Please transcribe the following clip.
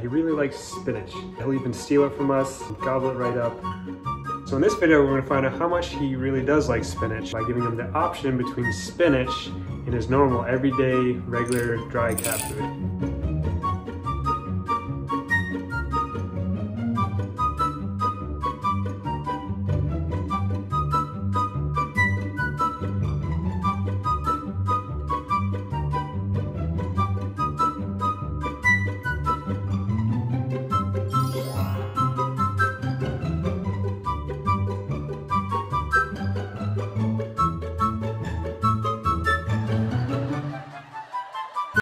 He really likes spinach. He'll even steal it from us, gobble it right up. So in this video, we're going to find out how much he really does like spinach by giving him the option between spinach and his normal, everyday, regular, dry cat food.